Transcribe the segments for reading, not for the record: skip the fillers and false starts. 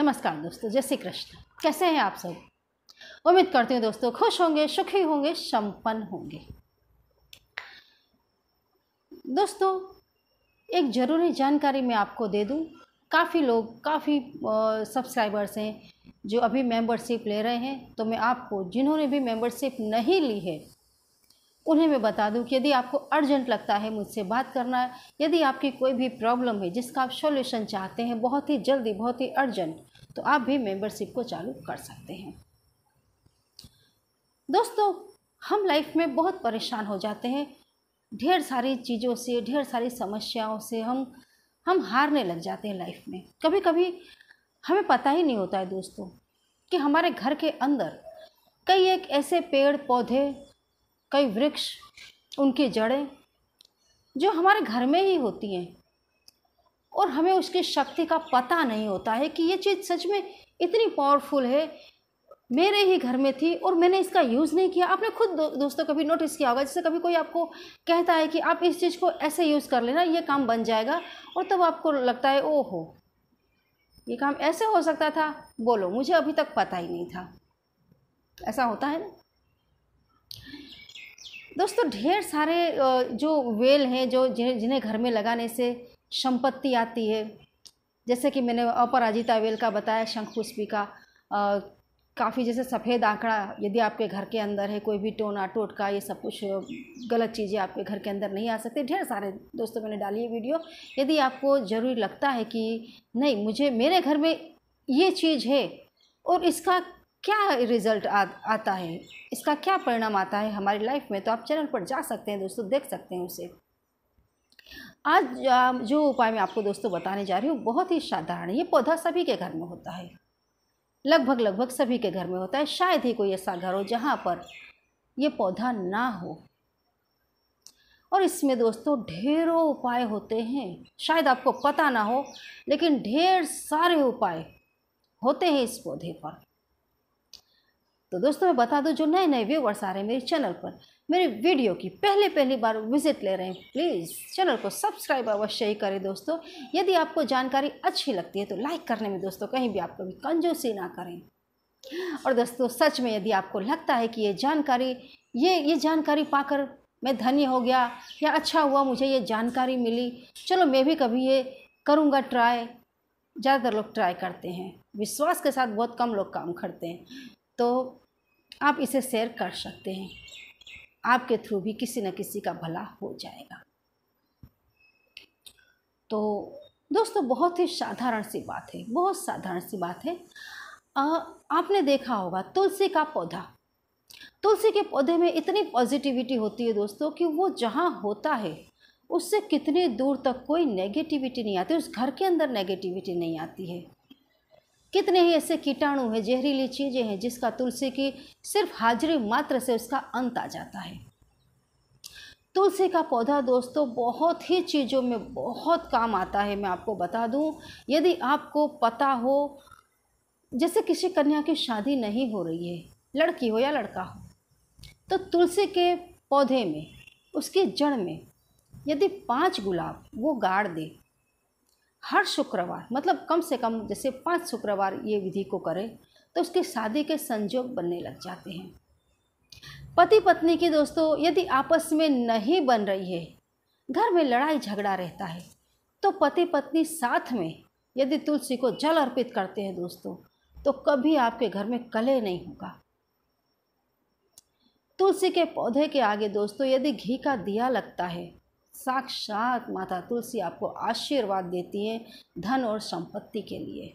नमस्कार दोस्तों, जय श्री कृष्ण। कैसे हैं आप सब? उम्मीद करती हूँ दोस्तों खुश होंगे, सुखी होंगे, संपन्न होंगे। दोस्तों एक ज़रूरी जानकारी मैं आपको दे दूँ। काफ़ी लोग, काफ़ी सब्सक्राइबर्स हैं जो अभी मेंबरशिप ले रहे हैं, तो मैं आपको, जिन्होंने भी मेंबरशिप नहीं ली है उन्हें मैं बता दूं कि यदि आपको अर्जेंट लगता है मुझसे बात करना है, यदि आपकी कोई भी प्रॉब्लम है जिसका आप सॉल्यूशन चाहते हैं बहुत ही जल्दी, बहुत ही अर्जेंट, तो आप भी मेंबरशिप को चालू कर सकते हैं। दोस्तों हम लाइफ में बहुत परेशान हो जाते हैं, ढेर सारी चीज़ों से, ढेर सारी समस्याओं से हम हारने लग जाते हैं लाइफ में। कभी कभी हमें पता ही नहीं होता है दोस्तों कि हमारे घर के अंदर कई एक ऐसे पेड़ पौधे, कई वृक्ष, उनकी जड़ें जो हमारे घर में ही होती हैं और हमें उसकी शक्ति का पता नहीं होता है कि ये चीज़ सच में इतनी पावरफुल है। मेरे ही घर में थी और मैंने इसका यूज़ नहीं किया। आपने खुद दोस्तों कभी नोटिस किया होगा, जैसे कभी कोई आपको कहता है कि आप इस चीज़ को ऐसे यूज़ कर लेना, ये काम बन जाएगा, और तब आपको लगता है ओहो ये काम ऐसे हो सकता था, बोलो मुझे अभी तक पता ही नहीं था। ऐसा होता है ना दोस्तों। ढेर सारे जो वेल हैं जो जिन्हें घर में लगाने से संपत्ति आती है, जैसे कि मैंने अपराजिता वेल का बताया, शंखपुष्पी का, काफ़ी जैसे सफ़ेद आंकड़ा, यदि आपके घर के अंदर है कोई भी टोना टोटका, ये सब कुछ गलत चीज़ें आपके घर के अंदर नहीं आ सकती। ढेर सारे दोस्तों मैंने डाली है वीडियो। यदि आपको ज़रूरी लगता है कि नहीं मुझे मेरे घर में ये चीज़ है और इसका क्या रिज़ल्ट आता है, इसका क्या परिणाम आता है हमारी लाइफ में, तो आप चैनल पर जा सकते हैं दोस्तों, देख सकते हैं उसे। आज जो उपाय मैं आपको दोस्तों बताने जा रही हूँ बहुत ही साधारण है। ये पौधा सभी के घर में होता है, लगभग सभी के घर में होता है। शायद ही कोई ऐसा घर हो जहाँ पर ये पौधा ना हो। और इसमें दोस्तों ढेरों उपाय होते हैं, शायद आपको पता ना हो, लेकिन ढेर सारे उपाय होते हैं इस पौधे पर। तो दोस्तों मैं बता दूं, जो नए नए व्यूवर्स आ रहे हैं मेरे चैनल पर, मेरे वीडियो की पहली बार विजिट ले रहे हैं, प्लीज़ चैनल को सब्सक्राइब अवश्य ही करें दोस्तों। यदि आपको जानकारी अच्छी लगती है तो लाइक करने में दोस्तों कहीं भी आप कभी कंजूसी ना करें। और दोस्तों सच में यदि आपको लगता है कि ये जानकारी पाकर मैं धन्य हो गया, या अच्छा हुआ मुझे ये जानकारी मिली, चलो मैं भी कभी ये करूँगा ट्राई, ज़्यादातर लोग ट्राई करते हैं, विश्वास के साथ बहुत कम लोग काम करते हैं, तो आप इसे शेयर कर सकते हैं। आपके थ्रू भी किसी न किसी का भला हो जाएगा। तो दोस्तों बहुत ही साधारण सी बात है, बहुत साधारण सी बात है। आपने देखा होगा तुलसी का पौधा, तुलसी के पौधे में इतनी पॉजिटिविटी होती है दोस्तों कि वो जहाँ होता है उससे कितनी दूर तक कोई नेगेटिविटी नहीं आती, उस घर के अंदर नेगेटिविटी नहीं आती है। कितने ही ऐसे कीटाणु हैं, जहरीली चीज़ें हैं जिसका तुलसी की सिर्फ हाजिरी मात्र से उसका अंत आ जाता है। तुलसी का पौधा दोस्तों बहुत ही चीज़ों में बहुत काम आता है। मैं आपको बता दूं, यदि आपको पता हो, जैसे किसी कन्या की शादी नहीं हो रही है, लड़की हो या लड़का हो, तो तुलसी के पौधे में, उसकी जड़ में यदि 5 गुलाब वो गाड़ दे हर शुक्रवार, मतलब कम से कम जैसे 5 शुक्रवार ये विधि को करें, तो उसकी शादी के संयोग बनने लग जाते हैं। पति पत्नी की दोस्तों यदि आपस में नहीं बन रही है, घर में लड़ाई झगड़ा रहता है, तो पति पत्नी साथ में यदि तुलसी को जल अर्पित करते हैं दोस्तों, तो कभी आपके घर में कलह नहीं होगा। तुलसी के पौधे के आगे दोस्तों यदि घी का दिया लगता है, साक्षात माता तुलसी आपको आशीर्वाद देती है धन और संपत्ति के लिए।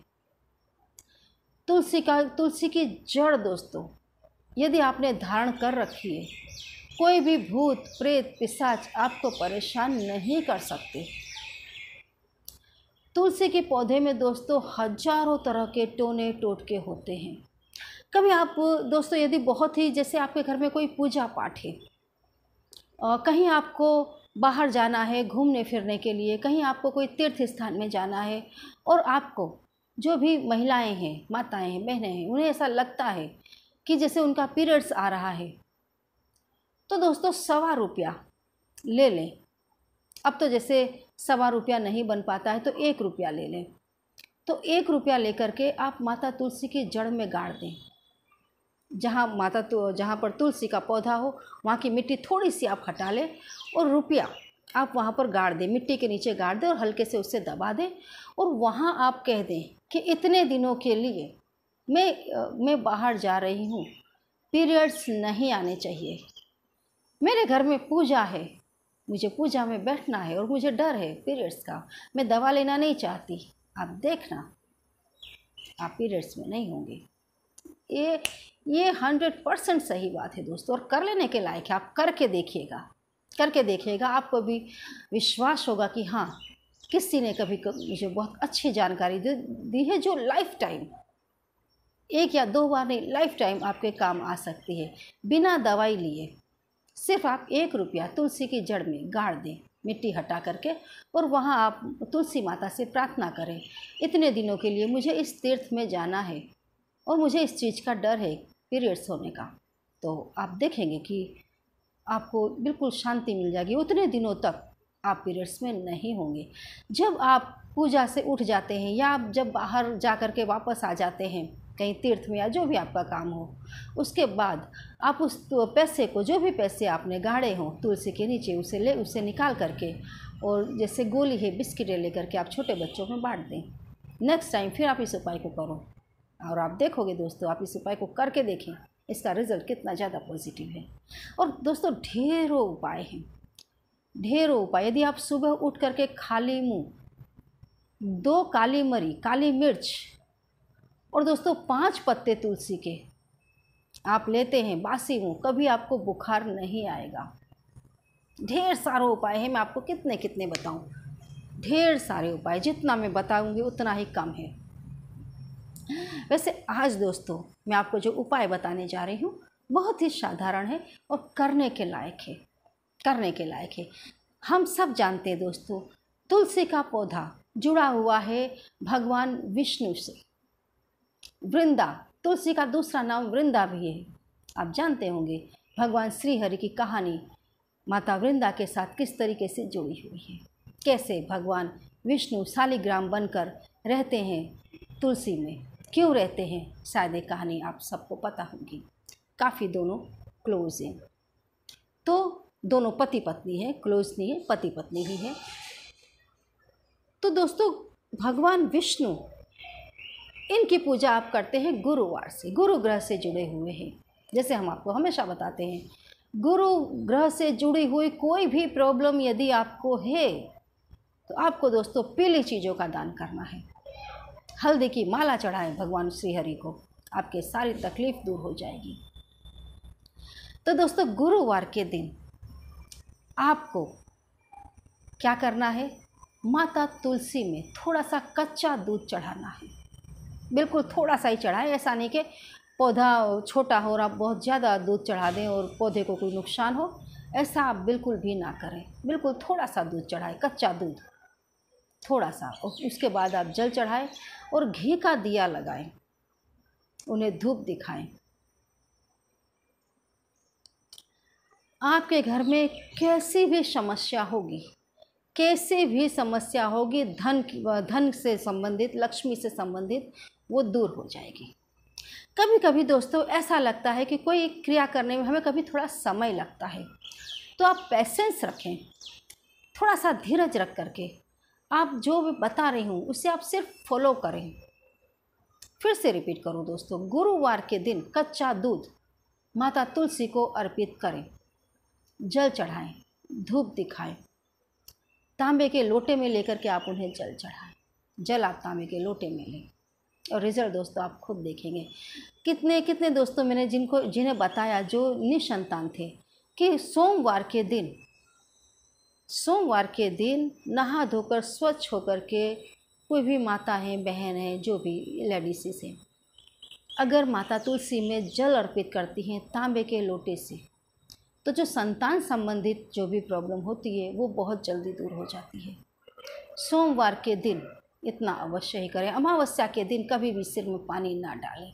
तुलसी की जड़ दोस्तों यदि आपने धारण कर रखी है, कोई भी भूत प्रेत पिशाच आपको परेशान नहीं कर सकते। तुलसी के पौधे में दोस्तों हजारों तरह के टोने टोटके होते हैं। कभी आप दोस्तों यदि बहुत ही जैसे आपके घर में कोई पूजा पाठ है, कहीं आपको बाहर जाना है घूमने फिरने के लिए, कहीं आपको कोई तीर्थ स्थान में जाना है, और आपको जो भी महिलाएं हैं, माताएं हैं, बहनें हैं, उन्हें ऐसा लगता है कि जैसे उनका पीरियड्स आ रहा है, तो दोस्तों 125 रुपया ले लें। अब तो जैसे 125 रुपया नहीं बन पाता है तो 1 रुपया ले लें। तो 1 रुपया लेकर के आप माता तुलसी की जड़ में गाड़ दें। जहाँ पर तुलसी का पौधा हो वहाँ की मिट्टी थोड़ी सी आप हटा लें और रुपया आप वहाँ पर गाड़ दें, मिट्टी के नीचे गाड़ दें और हल्के से उससे दबा दें और वहाँ आप कह दें कि इतने दिनों के लिए मैं बाहर जा रही हूँ, पीरियड्स नहीं आने चाहिए, मेरे घर में पूजा है, मुझे पूजा में बैठना है और मुझे डर है पीरियड्स का, मैं दवा लेना नहीं चाहती, आप देखना आप पीरियड्स में नहीं होंगे। ये 100% सही बात है दोस्तों, और कर लेने के लायक है, आप करके देखिएगा, आपको भी विश्वास होगा कि हाँ किसी ने कभी मुझे बहुत अच्छी जानकारी दी है जो लाइफ टाइम, 1 या 2 बार नहीं, लाइफ टाइम आपके काम आ सकती है। बिना दवाई लिए सिर्फ आप 1 रुपया तुलसी की जड़ में गाड़ दें, मिट्टी हटा करके, और वहाँ आप तुलसी माता से प्रार्थना करें, इतने दिनों के लिए मुझे इस तीर्थ में जाना है और मुझे इस चीज़ का डर है पीरियड्स होने का, तो आप देखेंगे कि आपको बिल्कुल शांति मिल जाएगी, उतने दिनों तक आप पीरियड्स में नहीं होंगे। जब आप पूजा से उठ जाते हैं या आप जब बाहर जा कर के वापस आ जाते हैं कहीं तीर्थ में या जो भी आपका काम हो, उसके बाद आप उस पैसे को, जो भी पैसे आपने गाड़े हों तुलसी के नीचे, उसे निकाल करके और जैसे गोली है बिस्किटें लेकर के आप छोटे बच्चों में बांट दें। नेक्स्ट टाइम फिर आप इस उपाय को करो और आप देखोगे दोस्तों, आप इस उपाय को करके देखें इसका रिज़ल्ट कितना ज़्यादा पॉजिटिव है। और दोस्तों ढेरों उपाय हैं, ढेरों उपाय। यदि आप सुबह उठ करके खाली मुँह 2 काली मरी, काली मिर्च और दोस्तों 5 पत्ते तुलसी के आप लेते हैं बासी मुँह, कभी आपको बुखार नहीं आएगा। ढेर सारे उपाय हैं, मैं आपको कितने कितने बताऊँ, ढेर सारे उपाय, जितना मैं बताऊँगी उतना ही कम है। वैसे आज दोस्तों मैं आपको जो उपाय बताने जा रही हूँ बहुत ही साधारण है और करने के लायक है, हम सब जानते हैं दोस्तों तुलसी का पौधा जुड़ा हुआ है भगवान विष्णु से। वृंदा, तुलसी का दूसरा नाम वृंदा भी है, आप जानते होंगे भगवान श्री हरि की कहानी माता वृंदा के साथ किस तरीके से जुड़ी हुई है, कैसे भगवान विष्णु शालिग्राम बनकर रहते हैं तुलसी में, क्यों रहते हैं, शायद ये कहानी आप सबको पता होगी, काफ़ी दोनों क्लोज हैं। तो दोनों पति पत्नी है, क्लोज नहीं है, पति पत्नी ही है। तो दोस्तों भगवान विष्णु, इनकी पूजा आप करते हैं गुरुवार से, गुरु ग्रह से जुड़े हुए हैं, जैसे हम आपको हमेशा बताते हैं गुरु ग्रह से जुड़ी हुई कोई भी प्रॉब्लम यदि आपको है तो आपको दोस्तों पीली चीज़ों का दान करना है। हल्दी की माला चढ़ाएं भगवान श्री हरि को, आपके सारी तकलीफ दूर हो जाएगी। तो दोस्तों गुरुवार के दिन आपको क्या करना है, माता तुलसी में थोड़ा सा कच्चा दूध चढ़ाना है, बिल्कुल थोड़ा सा ही चढ़ाएं, ऐसा नहीं कि पौधा छोटा हो और आप बहुत ज़्यादा दूध चढ़ा दें और पौधे को कोई नुकसान हो, ऐसा आप बिल्कुल भी ना करें। बिल्कुल थोड़ा सा दूध चढ़ाएं, कच्चा दूध थोड़ा सा, उसके बाद आप जल चढ़ाएं और घी का दिया लगाएं, उन्हें धूप दिखाएं। आपके घर में कैसी भी समस्या होगी, धन से संबंधित, लक्ष्मी से संबंधित, वो दूर हो जाएगी। कभी कभी दोस्तों ऐसा लगता है कि कोई क्रिया करने में हमें कभी थोड़ा समय लगता है, तो आप पेशेंस रखें, थोड़ा सा धीरज रख करके आप जो भी बता रही हूँ उसे आप सिर्फ फॉलो करें। फिर से रिपीट करूँ दोस्तों, गुरुवार के दिन कच्चा दूध माता तुलसी को अर्पित करें, जल चढ़ाएँ, धूप दिखाएँ, तांबे के लोटे में लेकर के आप उन्हें जल चढ़ाएं, जल आप तांबे के लोटे में लें और रिजल्ट दोस्तों आप खुद देखेंगे। कितने कितने दोस्तों मैंने जिन्हें बताया जो निसंतान थे कि सोमवार के दिन नहा धोकर स्वच्छ होकर के, कोई भी माता है, बहन है, जो भी लेडीज़ है, अगर माता तुलसी में जल अर्पित करती हैं तांबे के लोटे से, तो जो संतान संबंधित जो भी प्रॉब्लम होती है वो बहुत जल्दी दूर हो जाती है। सोमवार के दिन इतना अवश्य ही करें। अमावस्या के दिन कभी भी सिर में पानी ना डालें।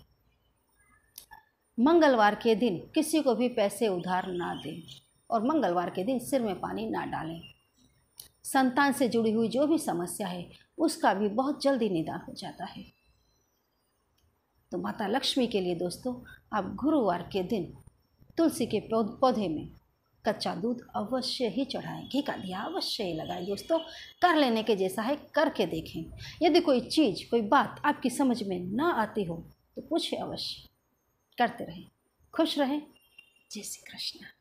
मंगलवार के दिन किसी को भी पैसे उधार ना दें और मंगलवार के दिन सिर में पानी ना डालें। संतान से जुड़ी हुई जो भी समस्या है उसका भी बहुत जल्दी निदान हो जाता है। तो माता लक्ष्मी के लिए दोस्तों आप गुरुवार के दिन तुलसी के पौधे में कच्चा दूध अवश्य ही चढ़ाएं, घी का दिया अवश्य ही लगाएं। दोस्तों कर लेने के जैसा है करके देखें। यदि कोई चीज़ कोई बात आपकी समझ में ना आती हो तो पूछें अवश्य। करते रहें, खुश रहें। जय श्री कृष्ण।